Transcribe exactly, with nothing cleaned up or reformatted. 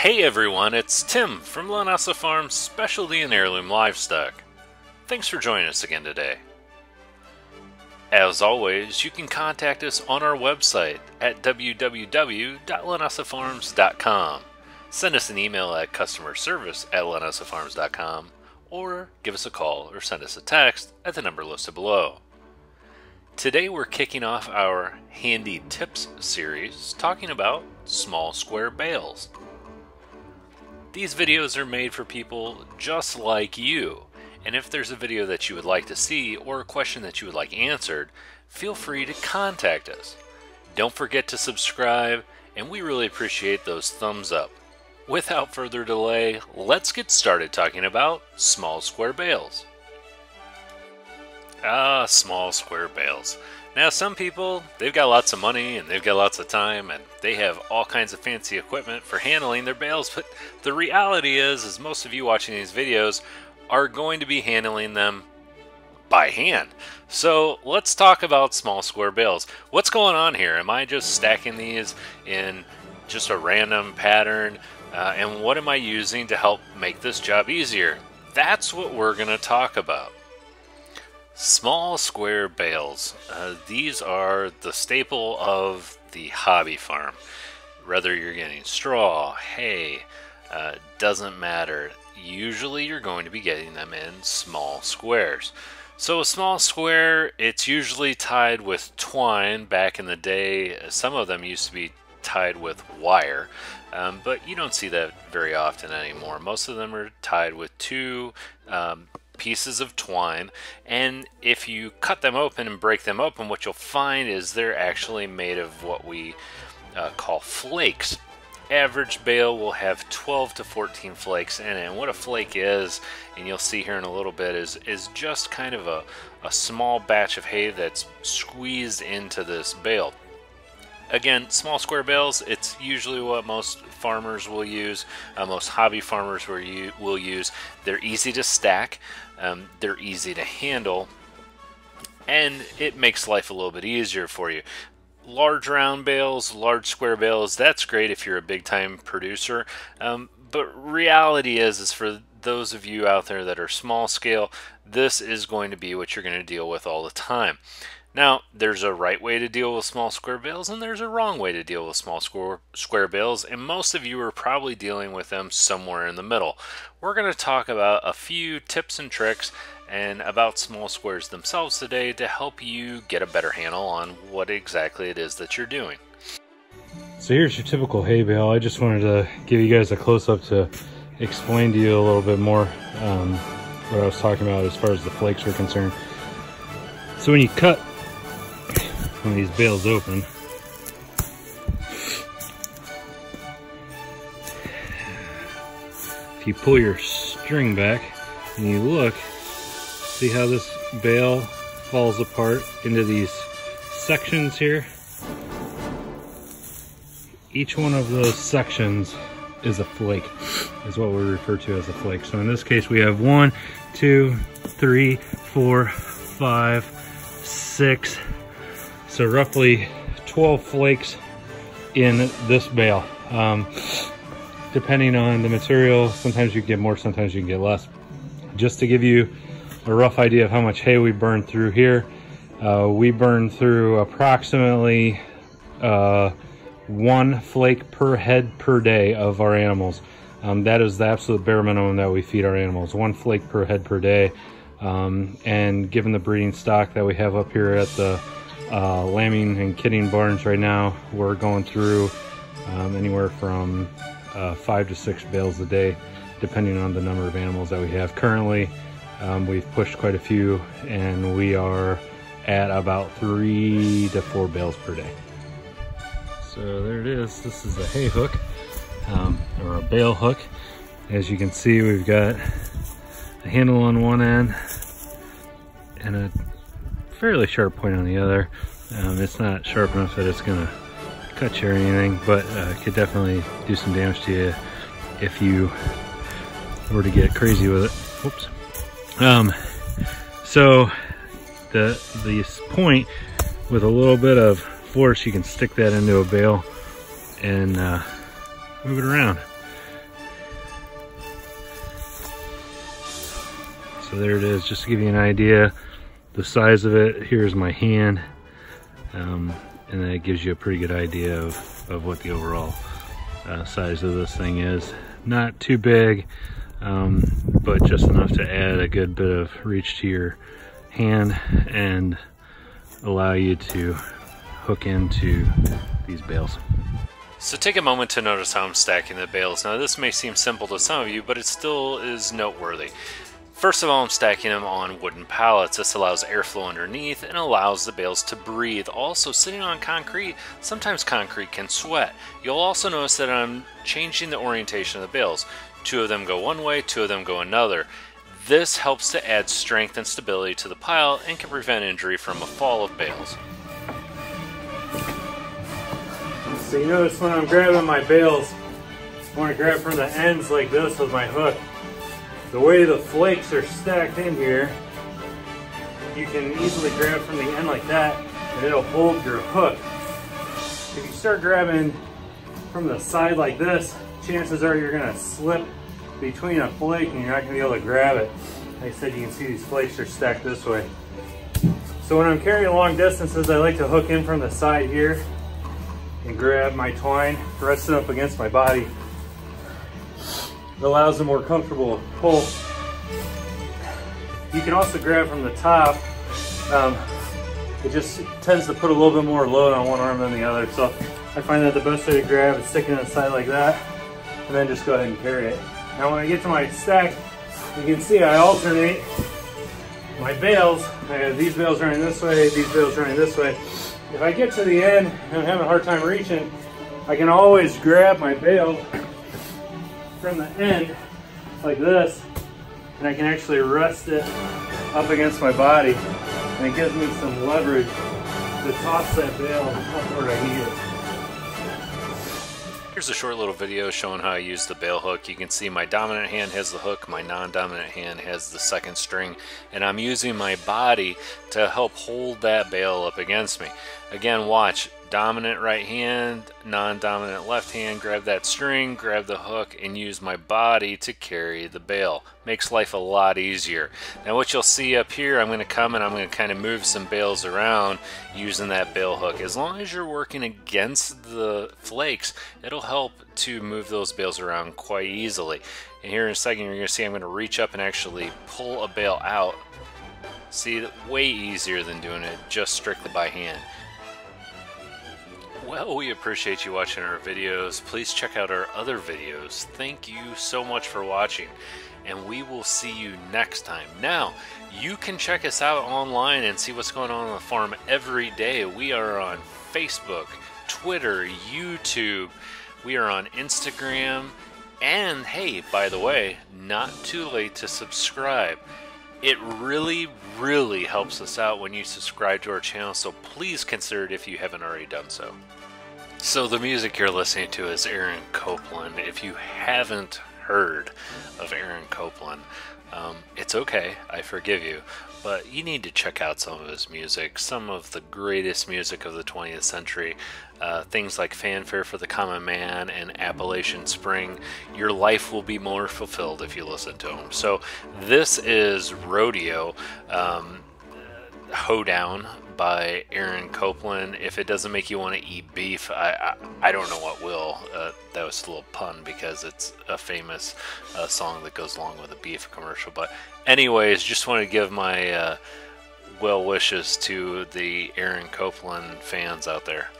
Hey everyone, it's Tim from Linessa Farms Specialty and Heirloom Livestock. Thanks for joining us again today. As always, you can contact us on our website at w w w dot linessa farms dot com. Send us an email at customer service at linessa farms dot com or give us a call or send us a text at the number listed below. Today we're kicking off our Handy Tips series talking about small square bales. These videos are made for people just like you, and if there's a video that you would like to see or a question that you would like answered, feel free to contact us. Don't forget to subscribe, and we really appreciate those thumbs up. Without further delay, let's get started talking about small square bales. Ah, small square bales. Now some people, they've got lots of money and they've got lots of time and they have all kinds of fancy equipment for handling their bales, but the reality is, is most of you watching these videos are going to be handling them by hand. So let's talk about small square bales. What's going on here? Am I just stacking these in just a random pattern? Uh, and what am I using to help make this job easier? That's what we're going to talk about. Small square bales. Uh, these are the staple of the hobby farm. Whether you're getting straw, hay, uh, doesn't matter. Usually you're going to be getting them in small squares. So a small square, it's usually tied with twine. Back in the day, some of them used to be tied with wire, um, but you don't see that very often anymore. Most of them are tied with two um, pieces of twine, and if you cut them open and break them open, what you'll find is they're actually made of what we uh, call flakes. Average bale will have twelve to fourteen flakes in it, and what a flake is, and you'll see here in a little bit, is is just kind of a, a small batch of hay that's squeezed into this bale. Again, small square bales, it's usually what most farmers will use, uh, most hobby farmers will, will use. They're easy to stack, um, they're easy to handle, and it makes life a little bit easier for you. Large round bales, large square bales, that's great if you're a big-time producer, um, but reality is, is for those of you out there that are small scale, this is going to be what you're going to deal with all the time. Now, there's a right way to deal with small square bales, and there's a wrong way to deal with small square, square bales, and most of you are probably dealing with them somewhere in the middle. We're going to talk about a few tips and tricks and about small squares themselves today to help you get a better handle on what exactly it is that you're doing. So here's your typical hay bale. I just wanted to give you guys a close-up to explain to you a little bit more um, what I was talking about as far as the flakes are concerned. So when you cut one of these bales open, if you pull your string back and you look, see how this bale falls apart into these sections here? Each one of those sections is a flake, is what we refer to as a flake. So in this case we have one, two, three, four, five, six, so roughly twelve flakes in this bale. Um, depending on the material, sometimes you get more, sometimes you can get less. Just to give you a rough idea of how much hay we burned through here, uh, we burned through approximately uh, one flake per head per day of our animals. Um, that is the absolute bare minimum that we feed our animals, one flake per head per day. Um, and given the breeding stock that we have up here at the Uh, lambing and kidding barns right now, we're going through um, anywhere from uh, five to six bales a day, depending on the number of animals that we have. Currently, um, we've pushed quite a few, and we are at about three to four bales per day. So there it is. This is a hay hook, um, or a bale hook. As you can see, we've got a handle on one end and a fairly sharp point on the other. Um, it's not sharp enough that it's gonna cut you or anything, but uh, could definitely do some damage to you if you were to get crazy with it. Whoops. Um, so the this point, with a little bit of force, you can stick that into a bale and uh, move it around. So there it is, just to give you an idea the size of it. Here's my hand, um, and then it gives you a pretty good idea of, of what the overall uh, size of this thing is. Not too big, um, but just enough to add a good bit of reach to your hand and allow you to hook into these bales. So take a moment to notice how I'm stacking the bales. Now this may seem simple to some of you, but it still is noteworthy. First of all, I'm stacking them on wooden pallets. This allows airflow underneath and allows the bales to breathe. Also, sitting on concrete, sometimes concrete can sweat. You'll also notice that I'm changing the orientation of the bales. Two of them go one way, two of them go another. This helps to add strength and stability to the pile and can prevent injury from a fall of bales. So you notice when I'm grabbing my bales, I want to grab from the ends like this with my hook. The way the flakes are stacked in here, you can easily grab from the end like that and it'll hold your hook. If you start grabbing from the side like this, chances are you're going to slip between a flake and you're not going to be able to grab it. Like I said, you can see these flakes are stacked this way. So when I'm carrying long distances, I like to hook in from the side here and grab my twine, rest it up against my body. It allows a more comfortable pull. You can also grab from the top. Um, it just tends to put a little bit more load on one arm than the other. So I find that the best way to grab is sticking it aside like that and then just go ahead and carry it. Now when I get to my stack, you can see I alternate my bales. I have these bales running this way, these bales running this way. If I get to the end and I'm having a hard time reaching, I can always grab my bale from the end like this, and I can actually rest it up against my body, and it gives me some leverage to toss that bale upward I need it. Here's a short little video showing how I use the bale hook. You can see my dominant hand has the hook, my non-dominant hand has the second string, and I'm using my body to help hold that bale up against me. Again, watch. Dominant right hand, non-dominant left hand, grab that string, grab the hook, and use my body to carry the bale. Makes life a lot easier. Now what you'll see up here, I'm going to come and I'm going to kind of move some bales around using that bale hook. As long as you're working against the flakes, it'll help to move those bales around quite easily. And here in a second you're going to see I'm going to reach up and actually pull a bale out. See, way easier than doing it just strictly by hand. Well, we appreciate you watching our videos. Please check out our other videos. Thank you so much for watching, and we will see you next time. Now, you can check us out online and see what's going on on the farm every day. We are on Facebook, Twitter, YouTube. We are on Instagram. And hey, by the way, not too late to subscribe. It really, really helps us out when you subscribe to our channel, so please consider it if you haven't already done so. So the music you're listening to is Aaron Copland. If you haven't heard of Aaron Copland, um, it's okay, I forgive you, but you need to check out some of his music, some of the greatest music of the twentieth century. Uh, things like Fanfare for the Common Man and Appalachian Spring. Your life will be more fulfilled if you listen to them. So this is Rodeo, um, Hoedown by Aaron Copland. If it doesn't make you want to eat beef, I, I, I don't know what will. Uh, that was a little pun because it's a famous uh, song that goes along with a beef commercial. But anyways, just want to give my uh, well wishes to the Aaron Copland fans out there.